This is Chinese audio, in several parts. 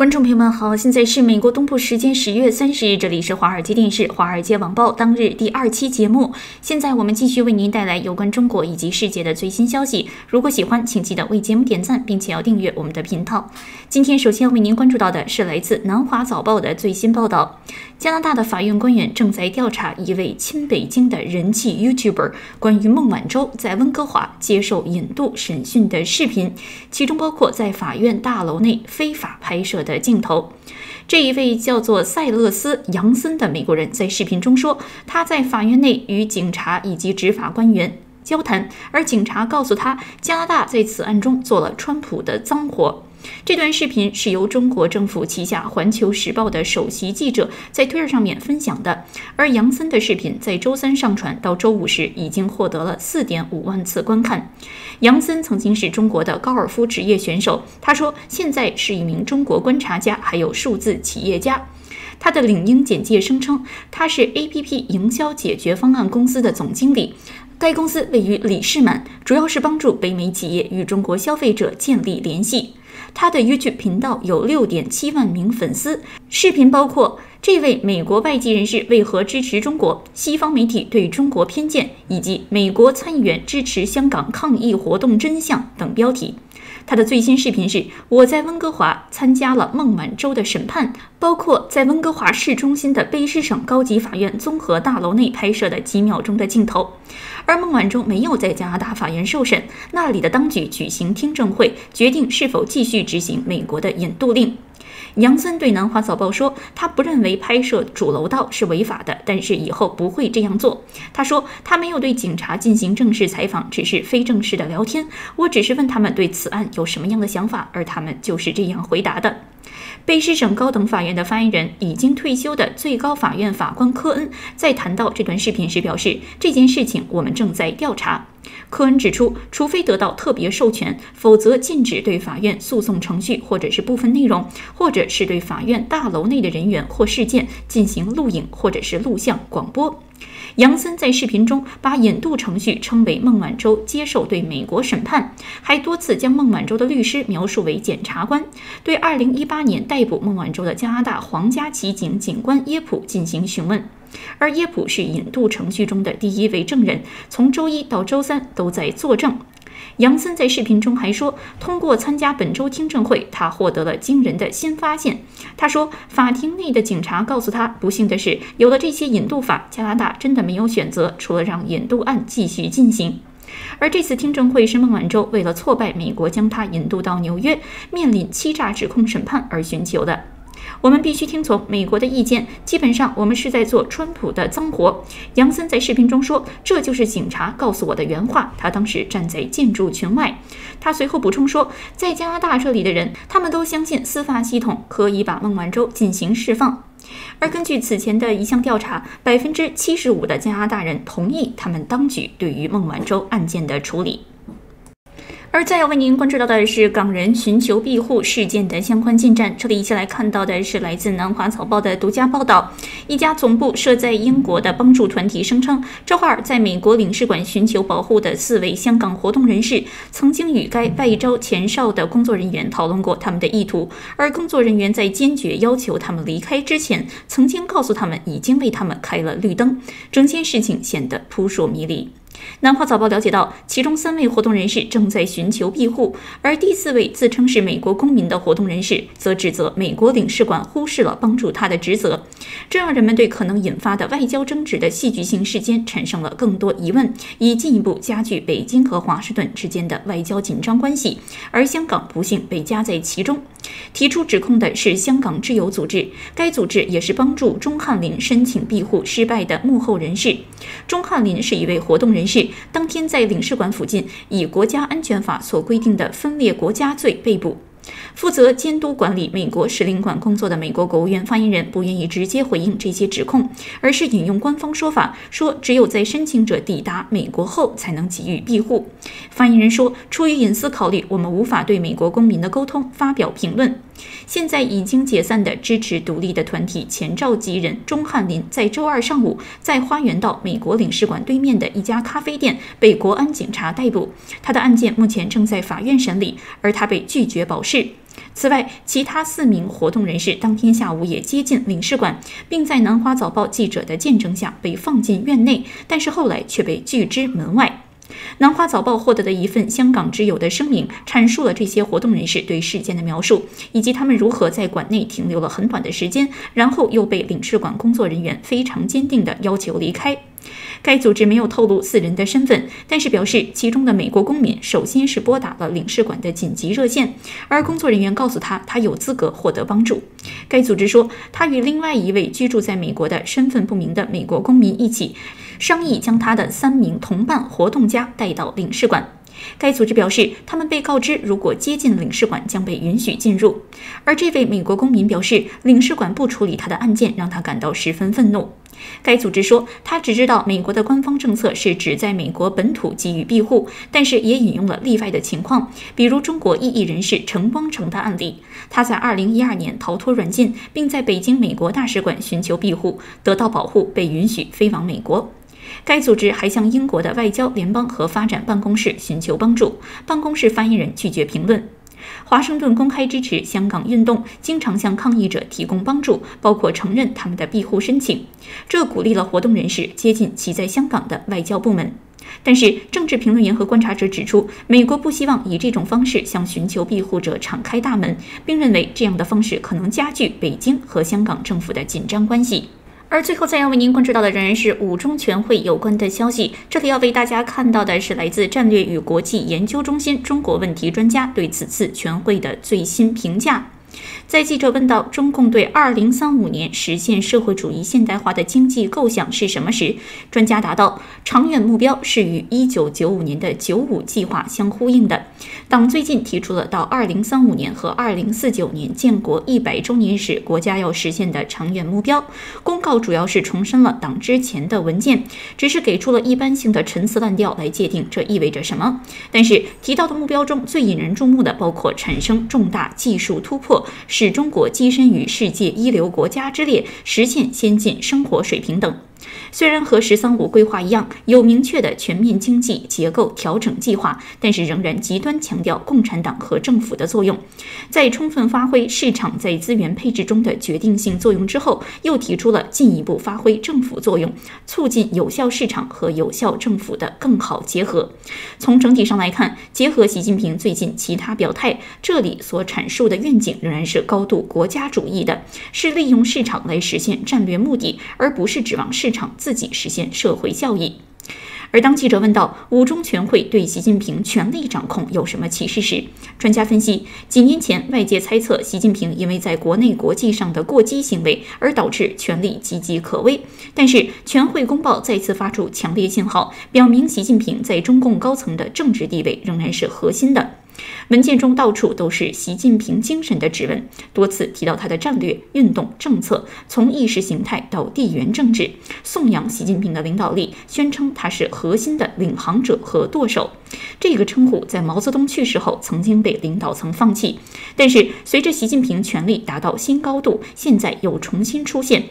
观众朋友们好，现在是美国东部时间10月30日，这里是华尔街电视《华尔街晚报》当日第2期节目。现在我们继续为您带来有关中国以及世界的最新消息。如果喜欢，请记得为节目点赞，并且要订阅我们的频道。今天首先为您关注到的是来自南华早报的最新报道：加拿大的法院官员正在调查一位亲北京的人气 YouTuber 关于孟晚舟在温哥华接受引渡审讯的视频，其中包括在法院大楼内非法拍摄的镜头。这一位叫做塞勒斯·杨森的美国人在视频中说，他在法院内与警察以及执法官员交谈，而警察告诉他，加拿大在此案中做了川普的脏活。这段视频是由中国政府旗下《环球时报》的首席记者在推特上面分享的，而杨森的视频在周3上传到周5时已经获得了 4.5 万次观看。杨森曾经是中国的高尔夫职业选手，他说现在是一名中国观察家，还有数字企业家。他的领英简介声称他是 APP 营销解决方案公司的总经理，该公司位于里士满，主要是帮助北美企业与中国消费者建立联系。他的 YouTube 频道有 6.7 万名粉丝，视频包括这位美国外籍人士为何支持中国、西方媒体对中国偏见以及美国参议员支持香港抗议活动真相等标题。他的最新视频是我在温哥华参加了孟晚舟的审判，包括在温哥华市中心的卑诗省高级法院综合大楼内拍摄的几秒钟的镜头。而孟晚舟没有在加拿大法院受审，那里的当局举行听证会，决定是否继续执行美国的引渡令。杨森对南华早报说，他不认为拍摄主楼道是违法的，但是以后不会这样做。他说他没有对警察进行正式采访，只是非正式的聊天，我只是问他们对此案有什么样的想法，而他们就是这样回答的。卑诗省高等法院的发言人，已经退休的最高法院法官科恩在谈到这段视频时表示，这件事情我们正在调查。科恩指出，除非得到特别授权，否则禁止对法院诉讼程序或者是部分内容，或者是对法院大楼内的人员或事件进行录影或者是录像广播。杨森在视频中把引渡程序称为孟晚舟接受对美国审判，还多次将孟晚舟的律师描述为检察官，对2018年逮捕孟晚舟的加拿大皇家骑警警官耶普进行询问。而耶普是引渡程序中的第一位证人，从周1到周3都在作证。杨森在视频中还说，通过参加本周听证会，他获得了惊人的新发现。他说，法庭内的警察告诉他，不幸的是，有了这些引渡法，加拿大真的没有选择，除了让引渡案继续进行。而这次听证会是孟晚舟为了挫败美国将他引渡到纽约，面临欺诈指控审判而寻求的。我们必须听从美国的意见，基本上我们是在做川普的脏活。杨森在视频中说，这就是警察告诉我的原话，他当时站在建筑群外。他随后补充说，在加拿大这里的人，他们都相信司法系统可以把孟晚舟进行释放。而根据此前的一项调查，75% 的加拿大人同意他们当局对于孟晚舟案件的处理。而再要为您关注到的是港人寻求庇护事件的相关进展。这里一起来看到的是来自南华早报的独家报道，一家总部设在英国的帮助团体声称，周二在美国领事馆寻求保护的4位香港活动人士，曾经与该外交前哨的工作人员讨论过他们的意图，而工作人员在坚决要求他们离开之前，曾经告诉他们已经为他们开了绿灯，整件事情显得扑朔迷离。南华早报了解到，其中3位活动人士正在寻求庇护，而第4位自称是美国公民的活动人士则指责美国领事馆忽视了帮助他的职责，这让人们对可能引发的外交争执的戏剧性事件产生了更多疑问，以进一步加剧北京和华盛顿之间的外交紧张关系，而香港不幸被夹在其中。提出指控的是香港挚友组织，该组织也是帮助钟汉林申请庇护失败的幕后人士。钟汉林是一位活动人士，当天在领事馆附近以国家安全法所规定的分裂国家罪被捕。负责监督管理美国使领馆工作的美国国务院发言人不愿意直接回应这些指控，而是引用官方说法，说只有在申请者抵达美国后才能给予庇护。发言人说，出于隐私考虑，我们无法对美国公民的沟通发表评论。现在已经解散的支持独立的团体前召集人钟汉林在周2上午在花园道美国领事馆对面的一家咖啡店被国安警察逮捕，他的案件目前正在法院审理，而他被拒绝保释。此外，其他4名活动人士当天下午也接近领事馆，并在南华早报记者的见证下被放进院内，但是后来却被拒之门外。 南华早报获得的一份香港之友的声明，阐述了这些活动人士对事件的描述，以及他们如何在馆内停留了很短的时间，然后又被领事馆工作人员非常坚定地要求离开。该组织没有透露4人的身份，但是表示其中的美国公民首先是拨打了领事馆的紧急热线，而工作人员告诉他，他有资格获得帮助。该组织说，他与另外一位居住在美国的身份不明的美国公民一起。 商议将他的3名同伴活动家带到领事馆。该组织表示，他们被告知如果接近领事馆将被允许进入。而这位美国公民表示，领事馆不处理他的案件让他感到十分愤怒。该组织说，他只知道美国的官方政策是只在美国本土给予庇护，但是也引用了例外的情况，比如中国异议人士程邦成的案例。他在2012年逃脱软禁，并在北京美国大使馆寻求庇护，得到保护，被允许飞往美国。 该组织还向英国的外交、联邦和发展办公室寻求帮助，办公室发言人拒绝评论。华盛顿公开支持香港运动，经常向抗议者提供帮助，包括承认他们的庇护申请，这鼓励了活动人士接近其在香港的外交部门。 但是，政治评论员和观察者指出，美国不希望以这种方式向寻求庇护者敞开大门，并认为这样的方式可能加剧北京和香港政府的紧张关系。 而最后再要为您关注到的仍然是五中全会有关的消息。这里要为大家看到的是来自战略与国际研究中心中国问题专家对此次全会的最新评价。 在记者问到中共对2035年实现社会主义现代化的经济构想是什么时，专家答道：长远目标是与1995年的95计划相呼应的。党最近提出了到2035年和2049年建国100周年时国家要实现的长远目标。公告主要是重申了党之前的文件，只是给出了一般性的陈词滥调来界定这意味着什么。但是提到的目标中最引人注目的包括产生重大技术突破。 使中国跻身于世界一流国家之列，实现先进生活水平等。虽然和“十三五”规划一样有明确的全面经济结构调整计划，但是仍然极端强调共产党和政府的作用。在充分发挥市场在资源配置中的决定性作用之后，又提出了进一步发挥政府作用，促进有效市场和有效政府的更好结合。从整体上来看，结合习近平最近其他表态，这里所阐述的愿景仍然是高度国家主义的，是利用市场来实现战略目的，而不是指望市场自己实现社会效益。而当记者问到五中全会对习近平权力掌控有什么启示时，专家分析，几年前外界猜测习近平因为在国内国际上的过激行为而导致权力岌岌可危，但是全会公报再次发出强烈信号，表明习近平在中共高层的政治地位仍然是核心的。 文件中到处都是习近平精神的指纹，多次提到他的战略、运动、政策，从意识形态到地缘政治，颂扬习近平的领导力，宣称他是核心的领航者和舵手。这个称呼在毛泽东去世后曾经被领导层放弃，但是随着习近平权力达到新高度，现在又重新出现。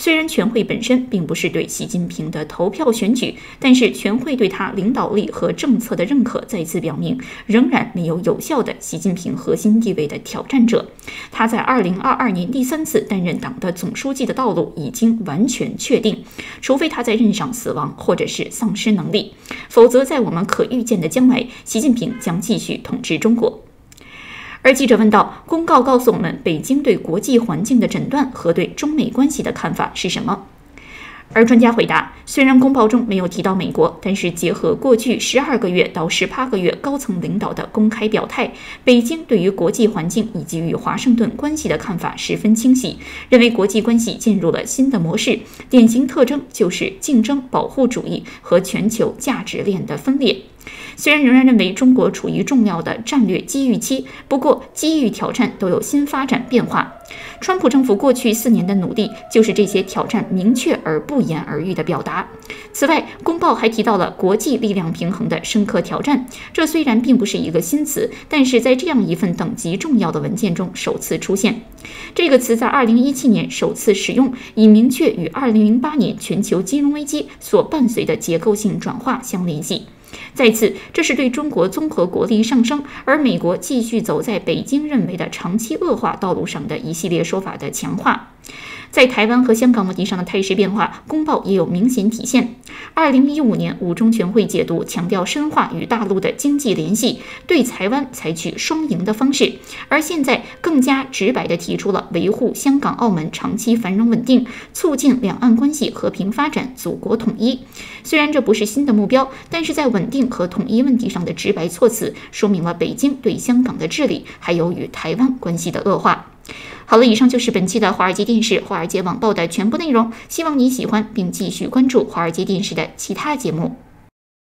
虽然全会本身并不是对习近平的投票选举，但是全会对他领导力和政策的认可再次表明，仍然没有有效的习近平核心地位的挑战者。他在2022年第3次担任党的总书记的道路已经完全确定，除非他在任上死亡或者是丧失能力，否则在我们可预见的将来，习近平将继续统治中国。 而记者问到，公告告诉我们北京对国际环境的诊断和对中美关系的看法是什么？而专家回答，虽然公报中没有提到美国，但是结合过去12个月到18个月高层领导的公开表态，北京对于国际环境以及与华盛顿关系的看法十分清晰，认为国际关系进入了新的模式，典型特征就是竞争、保护主义和全球价值链的分裂。 虽然仍然认为中国处于重要的战略机遇期，不过机遇挑战都有新发展变化。川普政府过去4年的努力，就是这些挑战明确而不言而喻的表达。此外，公报还提到了国际力量平衡的深刻挑战，这虽然并不是一个新词，但是在这样一份等级重要的文件中首次出现。这个词在2017年首次使用，以明确与2008年全球金融危机所伴随的结构性转化相联系。再次，这是对中国综合国力上升，而美国继续走在北京认为的长期恶化道路上的一系列说法的强化。在台湾和香港问题上的态势变化，公报也有明显体现。2015年五中全会解读强调深化与大陆的经济联系，对台湾采取双赢的方式，而现在更加直白地提出了维护香港、澳门长期繁荣稳定，促进两岸关系和平发展、祖国统一。虽然这不是新的目标，但是在稳定和统一问题上的直白措辞，说明了北京对香港的治理，还有与台湾关系的恶化。好了，以上就是本期的华尔街电视、华尔街晚报的全部内容。希望你喜欢，并继续关注华尔街电视的其他节目。